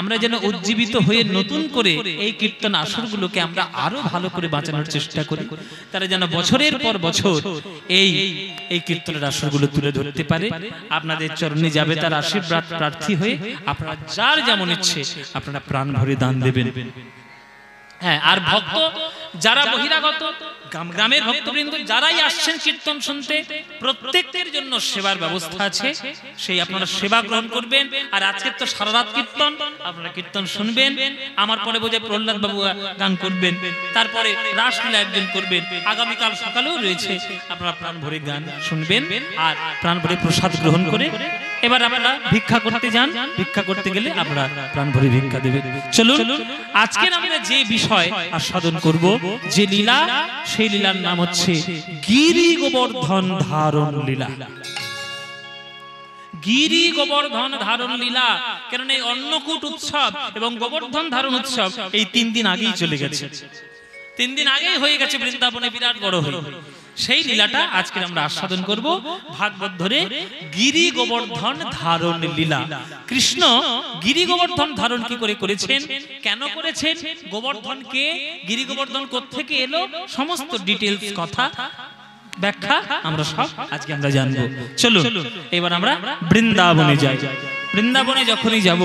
আমরা যেন উজ্জীবিত হয়ে নতুন করে এই কীর্তন আসরগুলোকে আমরা আরো ভালো করে বাঁচানোর চেষ্টা করি, তারা যেন বছরের পর বছর এই এই কীর্তনের আসরগুলো তুলে ধরতে পারে। আপনাদের চরণে যাবে তার আশীর্বাদ প্রার্থী হয়ে, আপনারা যার যেমন ইচ্ছে আপনারা প্রাণ ভরে দান দেবেন। হ্যাঁ, আর ভক্ত যারা বহিরাগত গ্রামের ভক্তবৃন্দ যারাই আসছেন কীর্তন শুনতে, প্রত্যেকের জন্য সেবার ব্যবস্থা আছে, সেই আপনারা সেবা গ্রহণ করবেন। আর আজকের তো সারা রাত কীর্তন, আপনারা কীর্তন শুনবেন, আমার পরে বোঝায় প্রহ্লাদ বাবু গান করবেন, তারপরে রাসলীলা একজন করবেন, আগামীকাল সকালেও রয়েছে, আপনারা প্রাণ ভরে গান শুনবেন আর প্রাণ ভরে প্রসাদ গ্রহণ করে এবার আপনারা ভিক্ষা করতে যান। ভিক্ষা করতে গেলে আপনারা প্রাণ ভরে ভিক্ষা দেবেন। চলুন আজকে আমরা যে বিষয় আস্বাদন করব, যে লীলা, সেই লীলার নাম হচ্ছে গিরি গোবর্ধন ধারণ লীলা। গিরি গোবর্ধন ধারণ লীলা, কারণ এই অন্নকূট উৎসব এবং গোবর্ধন ধারণ উৎসব এই তিন দিন আগেই চলে গেছে, তিন দিন আগেই হয়ে গেছে বৃন্দাবনে বিরাট বড় হলো। সেই লীলাটা আজকে আমরা আস্বাদন করব ভাগবত ধরে, গিরি গোবর্ধন ধারণ লীলা। কৃষ্ণ গিরি গোবর্ধন ধারণ কি করে করেছেন, কেন করেছেন, গোবর্ধন কে, গিরি গোবর্ধন কোত্থেকে এলো, সমস্ত ডিটেইলস কথা ব্যাখ্যা আমরা সব আজকে আমরা জানবো। চলো এবার আমরা বৃন্দাবনে যাই। বৃন্দাবনে যখনই যাব,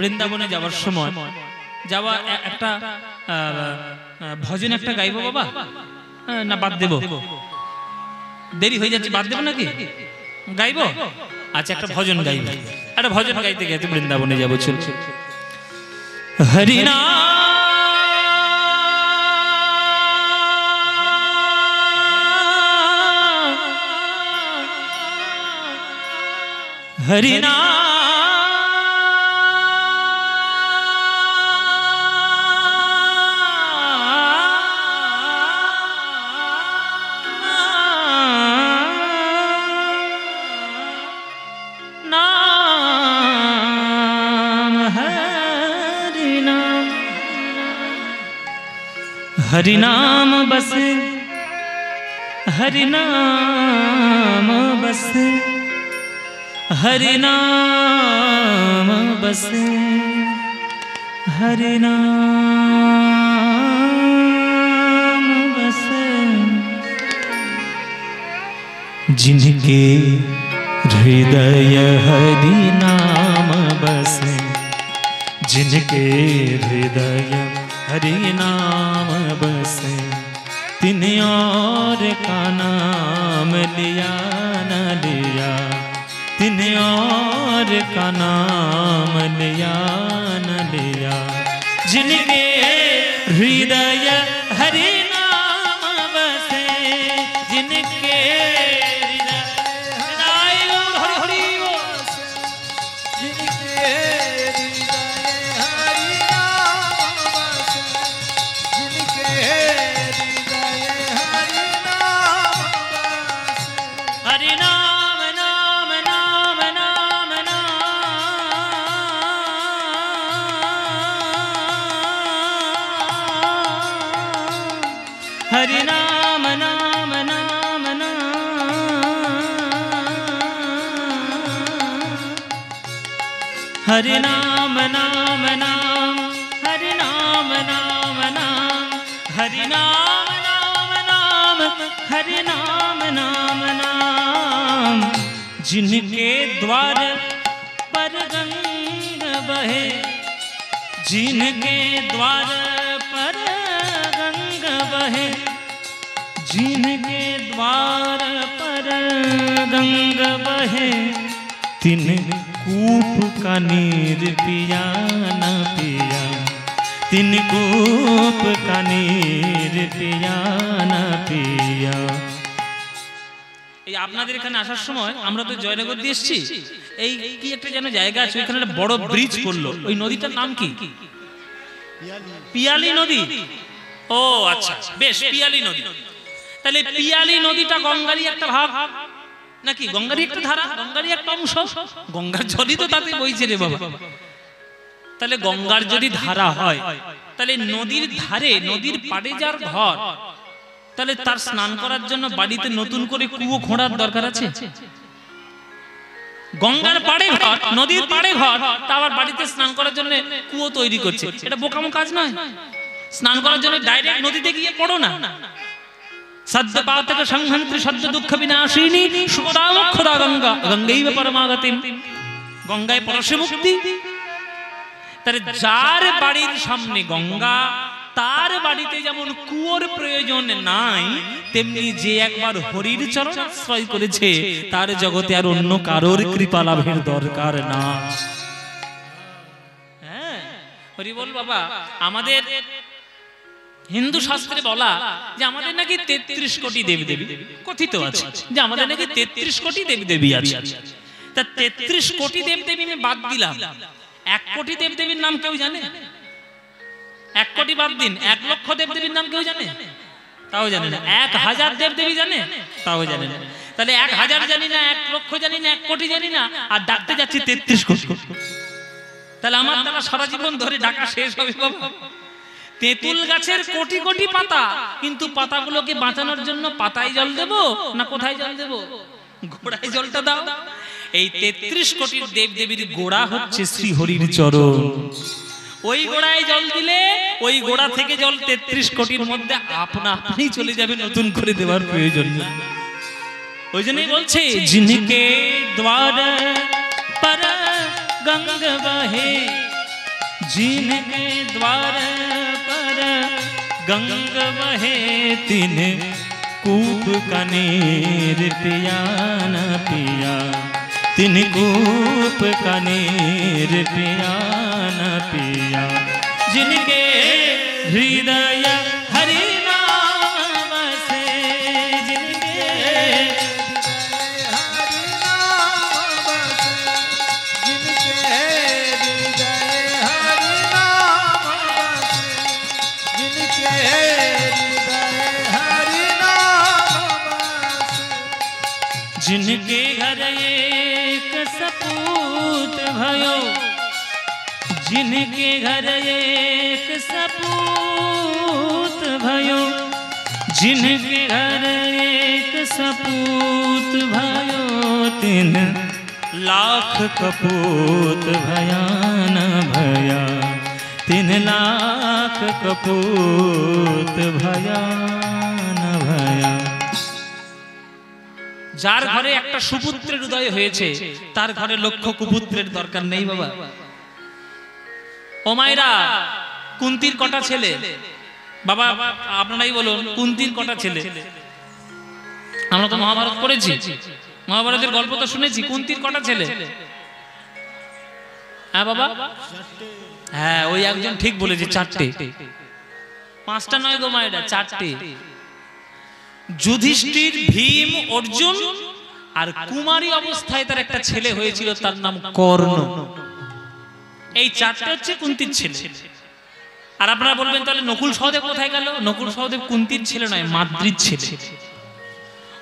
বৃন্দাবনে যাওয়ার সময় যাওয়া একটা ভজন একটা গাইবো বাবা, না বাদ দেব, দেরি হয়ে যাচ্ছে, বাদ দেব নাকি, গাইব? আচ্ছা একটা ভজন গাইব, একটা ভজন গাইতে গাইতে বৃন্দাবনে যাবো। চলছে হরিনাম হরিনাম हरि नाम बस, हरि नाम बस, हरि नाम बस, हरि नाम बस। जिनके हृदय हरि नाम बस, जिनके हृदय हरि नाम बसे, तिन और का नाम लिया न लिया, तिन और का नाम लिया न लिया। जिनके हृदय हरि नाम बसे, जिनके हरि नाम नाम नाम, हरि नाम नाम नाम, हरि नाम नाम नाम, हरि नाम नाम नाम। जिनके द्वार पर गंग बहे, जिनके द्वार पर गंग बहे, जिनके द्वार पर गंग बहे, तिन कूप का नीर पिया न पिया, तिन कूप का नीर पिया न पिया। गंगार जलई तो बইছে रे बाबा गंगार जदि धारा है नदीर धारे नदीर पाड़े जार घर ताले तार स्नान करार जन्य बाड़ीते नतुन करे कूओ खोंडार दरकार आछे। गंगार पाड़े घर नदीर पाड़े घर तार बाड़ीते स्नान करार जन्य कूओ तैरी करछे, एटा बोकामो काज नय। स्नान करार जन्य डायरेक्ट नदीते गिये पड़ो ना। सद्य पाप तेज संहंत्री सद्य दुःख विनाशिनी शुभदा मुक्तदा गंगा गंगैव परमागतिम, गंगाय परशे मुक्ति। तारे जार बाड़ीर सामने गंगा तार बाड़ीते जेमन कुओर प्रयोजन नाई, तेमनि जे एकबार हरिर चरण आश्रय करेछे तार जगते आर अन्य कारोर कृपा लाभेर दरकार ना। हां हरि बोल बाबा। आमादेर हिंदू शास्त्रे बला जे आमादेर नाकि तेत्रिश कोटी देवी-देवी कथित आछे, जे आमादेर नाकि तेत्रिश कोटी देवी-देवी आछे। ता तेत्रिश कोटी देवी-देवी में बाद दिलाम, एक कोटी देवी-देवीर नाम केउ जाने? एक कोटी बाद दिन एक लक्ष देवदेवीर नाम केउ जाने? ताओ जाने ना। एक हजार देवदेवी जाने? ताओ जाने ना। ताहले एक हजार जानी ना, एक लक्ष जानी ना, एक कोटी जानी ना, आर डाकते जाচ্ছি তেত্রিশ কোটি। তাহলে আমার তারা সারা জীবন ধরে ডাকা শেষ হবে বাবা। তেতুল গাছের কোটি কোটি পাতা, কিন্তু পাতাগুলোকে বাঁচানোর জন্য পাতায় জল দেব না কোথায় জল দেব? গোড়ায় জলটা দাও। এই তেত্রিশ কোটি দেবদেবীর গোড়া হচ্ছে শ্রী হরির চরণ। ওই গোড়ায় জল দিলে ওই গোড়া থেকে জল তেত্রিশ কোটির মধ্যে আপনা আপনি চলে যাবে, নতুন করে দেওয়ার প্রয়োজন নেই। ওইজন্যই বলছে জিনকে দ্বার পর গঙ্গ বহে, জিনকে দ্বার পর গঙ্গ বহে, তিন কূপ কানের পিয়ানা পিয়া, তিন কূপ কানের পিয়ানা পিয়া, जिनके हृदय हरि नाम से, जिनके हरि नाम से, जिनके हृदय हरि नाम से, जिनके हृदय हरि नाम से, जिनके घर एक सपूत भयो, जिनके घर एक सपूत भयो, जिनके घर एक सपूत भयो, तीन लाख कपूत भयान भया, तीन लाख कपूत भयान भया। जार घरे एक सुपुत्र उदय হয়েছে তার ঘরে লক্ষ কুপুত্রের দরকার নেই বাবা। ओमायरा कुंतीर कोटा छेले बाबा, आपनाराई बोलुन कुंतीर कोटा छेले। आमरा तो महाभारत पढ़ेछि, महाभारतेर गल्प तो शुनेछि। कुंतीर कोटा छेले? हाँ बाबा, हाँ ओई एकजन ठीक बोलेछे, चारटे। पाँचटा नय गो मायरा, चारटे। युधिष्ठिर, भीम, अर्जुन और कुमारी अवस्थाय तार एकटा छेले हयेछिल, तार नाम कर्ण। এই চারটা হচ্ছে কুন্তির ছেলে। আর আপনারা বলবেন তাহলে নকুল সহদেব কোথায় গেল? নকুল সহদেব কুন্তির ছেলে নয়, মাদ্রির ছেলে।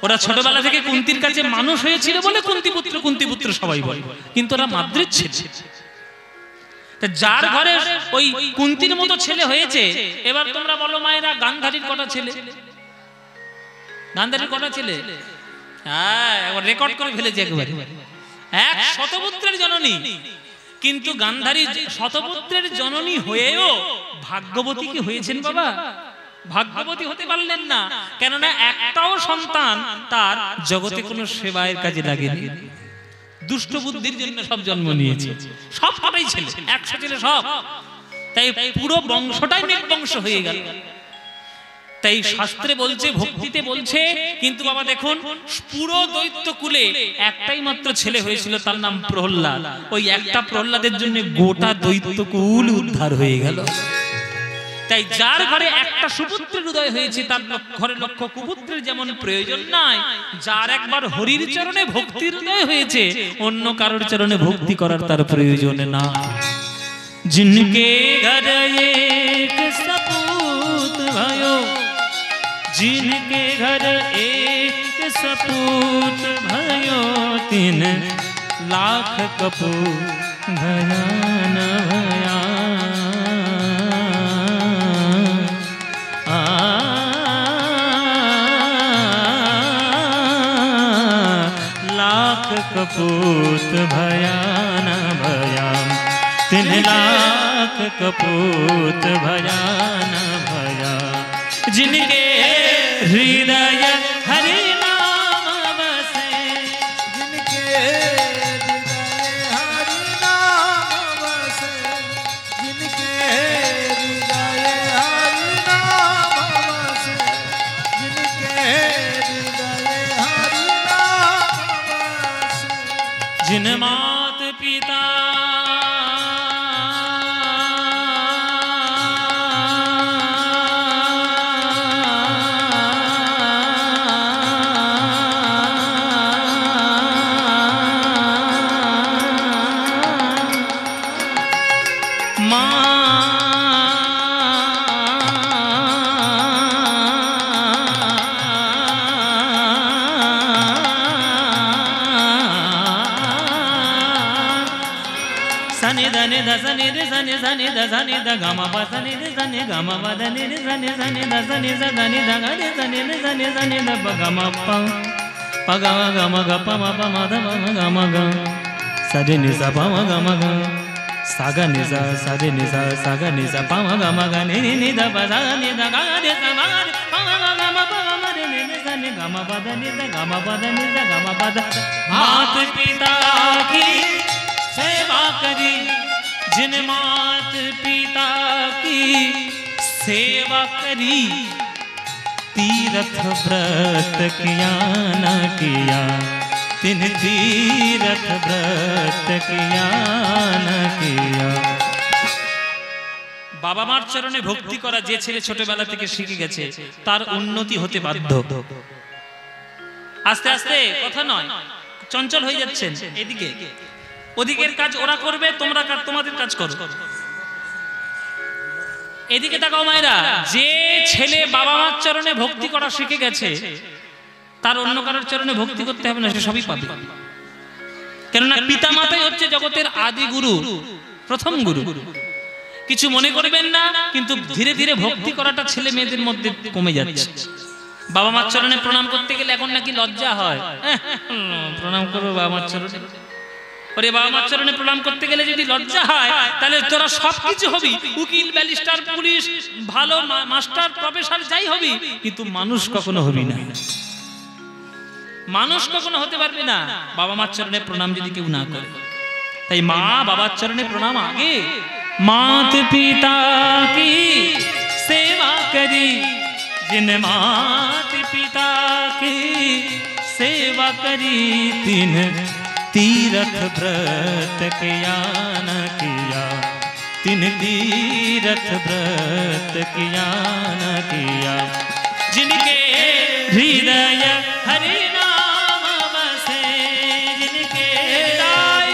ওরা ছোটবেলা থেকে কুন্তির কাছে মানুষ হয়েছিল বলে কুন্তি পুত্র কুন্তি পুত্র সবাই বলে, কিন্তু ওরা মাদ্রির ছেলে। তা যার ঘরে ওই কুন্তির মতো ছেলে হয়েছে, এবার তোমরা বলো মায়েরা গান্ধারীর কটা ছেলে? গান্ধারীর কটা ছেলে? হ্যাঁ একবার রেকর্ড করে ফেলেছে একেবারে, এক শতপুত্রের জননী। কিন্তু গান্ধারী শতপুত্রের জননী হয়েও ভাগ্যবতী কি হয়েছেন বাবা? ভাগ্যবতী হতে পারলেন না, কেননা একটাও সন্তান তার জগতে কোনো সেবায়ের কাজে লাগেনি, দুষ্ট বুদ্ধির জন্য সব জন্ম নিয়েছে। সব সবাই ছেলে, একশো ছেলে সব, তাই পুরো বংশটাই নির্বংশ হয়ে গেল। তাই শাস্ত্রে বলছে, ভক্তিতে বলছে, কিন্তু বাবা দেখুন পুরো দৈত্য কুলে একটাই মাত্র ছেলে হয়েছিল, তার নাম প্রহ্লাদ। ওই একটা প্রহ্লাদের জন্য গোটা দৈত্য কুল উদ্ধার হয়ে গেল। তাই যার ঘরে একটা সুপুত্রের উদয় হয়েছে তার ঘরে লক্ষ কুপুত্রের যেমন প্রয়োজন নাই। যার একবার হরির চরণে ভক্তির উদয় হয়েছে অন্য কারোর চরণে ভক্তি করার তার প্রয়োজন না। जिनके घर एक सपूत भयो, जिनके घर एक सपूत भयो, तीन लाख कपूत भया न भया। आ लाख कपूत भया न भया, तीन लाख कपूत भया न भया। जिनके हृदय हरि नाम बसे, जिनके हृदय हरि नाम बसे, जिनके हृदय हरि नाम बसे, जिनके हृदय हरि नाम बसे। जिन मात पिता zani da zani da gama ba zani da zani gama ba zani da zani zani da zani da zani da gani zani da zani zani da ba gama pa pa gama gama ga pa ma pa ma da ma gama ga sa de ni sa pa ma gama ga sa ga ni sa sa de ni sa sa ga ni sa pa ma gama ga ni ni ni da ba za ni da ga de sa ma ga pa ma gama pa gama de ni ni sa ni gama ba da ni da gama ba da ni da gama ba da। मात पिता की सेवा करी, जिन मात पिता की सेवा करी, तीर्थ व्रत किया न किया, तिन तीर्थ व्रत किया न किया। बाबा मार चरणे भक्ति करा जे छेले छोटोबेला थेके शिखे गेछे तार उन्नति होते बाध्य। आस्ते आस्ते कथा नय चंचल हये जाच्छेन, एदिके ওদিকের কাজ ওরা করবে, তোমরা কাজ তোমাদের কাজ করো। এদিকে তাকাও মায়েরা, যে ছেলে বাবা মার চরণে ভক্তি করা শিখে গেছে তার অন্য কারোর চরণে ভক্তি করতে হবে না, সে সবই পাবে। কেননা পিতা মাতাই হচ্ছে জগতের আদি গুরু, প্রথম গুরু। কিছু মনে করবেন না, কিন্তু ধীরে ধীরে ভক্তি করাটা ছেলে মেয়েদের মধ্যে কমে যাচ্ছে। বাবা মার চরণে প্রণাম করতে গেলে এখন নাকি লজ্জা হয়, প্রণাম করবো বাবা মার চরণে। अरे बाबा मार चरणे प्रणाम करते गেলে যদি লজ্জা হয় তাহলে তোরা সবকিছু হবি, উকিল ব্যারিস্টার পুলিশ ভালো মাস্টার প্রফেসর যাই হবি, কিন্তু মানুষ কখনো হবি না, মানুষ কখনো হতে পারবি না বাবা মার চরণে প্রণাম যদি কেউ না করে। তাই মা বাবার চরণে প্রণাম আগে। मात पिता की सेवा करी, जिन मात पिता की सेवा करी, तीन तीर्थ व्रत किया न किया, तीन तीर्थ व्रत किया न किया। जिनके हृदय हरि नाम बसे, जिनके हृदय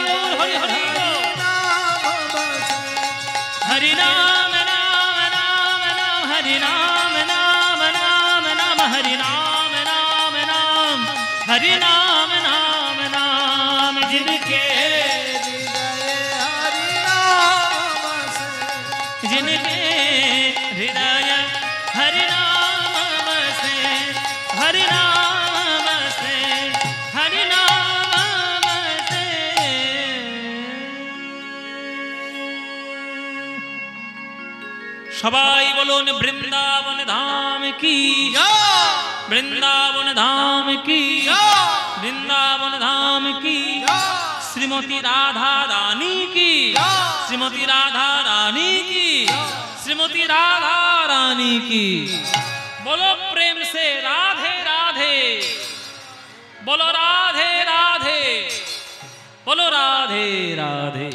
हरि नाम नाम नाम नाम हरि नाम नाम नाम नाम हरि नाम नाम नाम हरि नाम। जिनके हृदय हरि नाम बसे, जिनके हृदय हरि नाम बसे, हरि नाम बसे, हरि नाम बसे। सबाई बोलो न वृंदावन धाम की जय, वृंदावन धाम की जय, वृंदावन धाम की श्रीमती राधा रानी की, श्रीमती राधा रानी की, श्रीमती राधा रानी की। बोलो प्रेम से राधे राधे, बोलो राधे राधे, बोलो राधे राधे।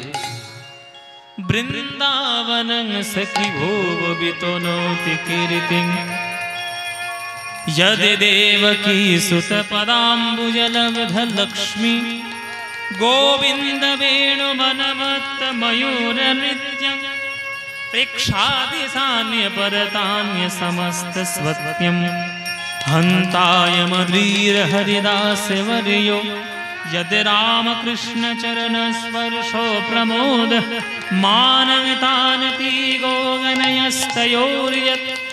वृंदावन सखी भुव वितोनोति कीर्तिं यदि देवकी सुत पदाम्बुजलब्ध लक्ष्मी गोविंद वेणुवनवत मयूर नृत्यं प्रेक्षादि सान्य परतान्य समस्त स्वत्यं हन्ताय मदीर हरिदास वर्यो यद राम कृष्ण चरण स्पर्शो प्रमोद मानवितानति गोगनयस्तयोर्यत्